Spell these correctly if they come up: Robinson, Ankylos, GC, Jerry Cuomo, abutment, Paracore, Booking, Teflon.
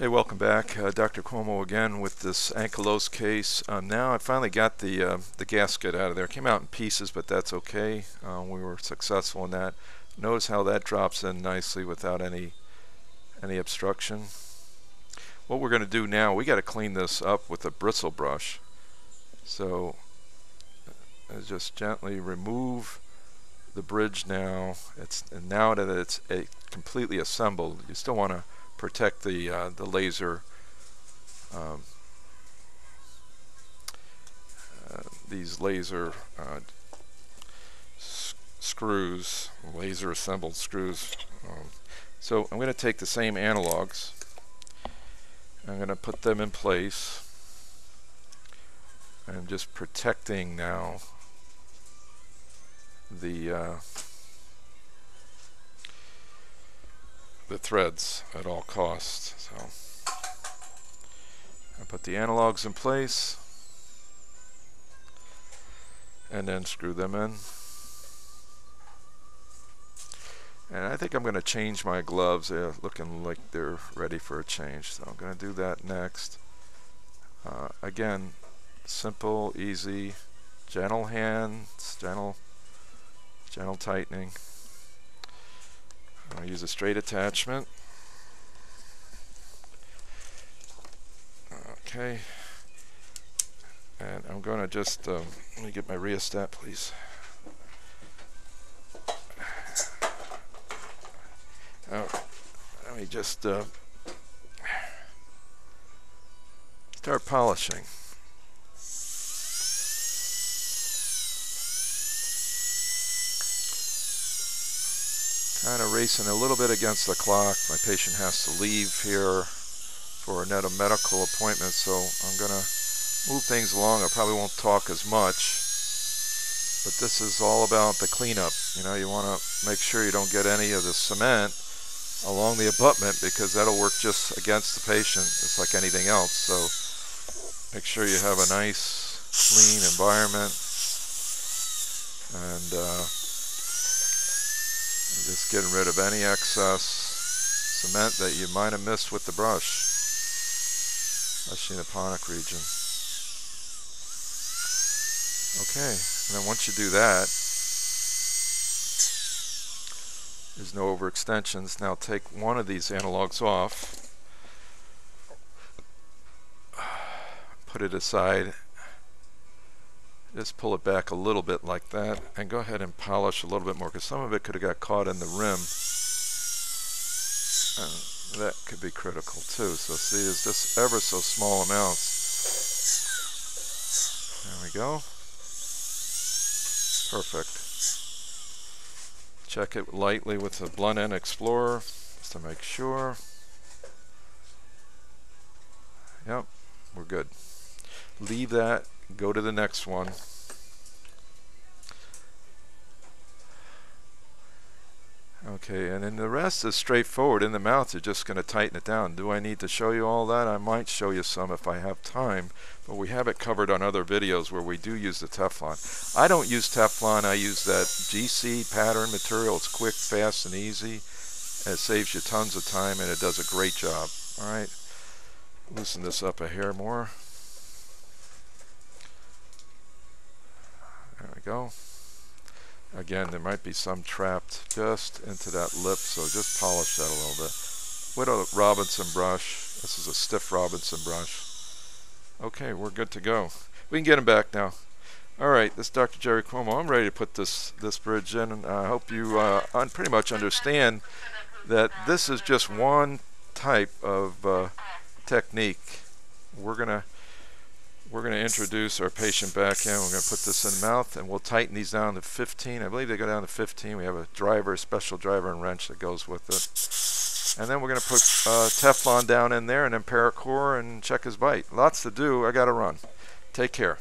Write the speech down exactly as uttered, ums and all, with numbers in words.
Hey, welcome back. Uh, Doctor Cuomo again with this Ankylos case. Um, now I finally got the uh, the gasket out of there. It came out in pieces, but that's okay. Uh, we were successful in that. Notice how that drops in nicely without any any obstruction. What we're going to do now, we got to clean this up with a bristle brush. So uh, just gently remove the bridge now. It's and now that it's uh, completely assembled, you still want to protect the uh, the laser. Um, uh, these laser uh, sc screws, laser assembled screws. Um, so I'm going to take the same analogs. I'm going to put them in place. I'm just protecting now the. Uh, the threads at all costs. So I put the analogs in place and then screw them in. And I think I'm going to change my gloves. They're looking like they're ready for a change, so I'm going to do that next. Uh, again, simple, easy, gentle hands, gentle, gentle tightening. I'll use a straight attachment. Okay. And I'm going to just, um, let me get my rheostat, please. Oh, let me just uh, start polishing. Kind of racing a little bit against the clock. My patient has to leave here for another medical appointment, so I'm going to move things along. I probably won't talk as much, but this is all about the cleanup. You know, you want to make sure you don't get any of the cement along the abutment, because that'll work just against the patient, just like anything else. So make sure you have a nice, clean environment. And uh, just getting rid of any excess cement that you might have missed with the brush, especially in the ponic region. Okay, and then once you do that, there's no overextensions. Now take one of these analogs off, put it aside, just pull it back a little bit like that, and go ahead and polish a little bit more, because some of it could have got caught in the rim, and that could be critical too. So see, there's just ever so small amounts. There we go. Perfect. Check it lightly with a blunt end explorer just to make sure. Yep, we're good. Leave that. Go to the next one. Okay, and then the rest is straightforward. In the mouth, you're just going to tighten it down. Do I need to show you all that? I might show you some if I have time, but we have it covered on other videos where we do use the Teflon. I don't use Teflon. I use that G C pattern material. It's quick, fast, and easy, and it saves you tons of time, and it does a great job. All right, loosen this up a hair more. There we go. Again, there might be some trapped just into that lip, so just polish that a little bit. With a Robinson brush, this is a stiff Robinson brush. Okay, we're good to go. We can get him back now. All right, this is Doctor Jerry Cuomo. I'm ready to put this, this bridge in, and I hope you uh, un pretty much understand that this is just one type of uh, technique. We're going to We're going to introduce our patient back in. We're going to put this in the mouth, and we'll tighten these down to fifteen. I believe they go down to fifteen. We have a driver, special driver and wrench that goes with it. And then we're going to put uh, Teflon down in there, and then Paracore, and check his bite. Lots to do. I got to run. Take care.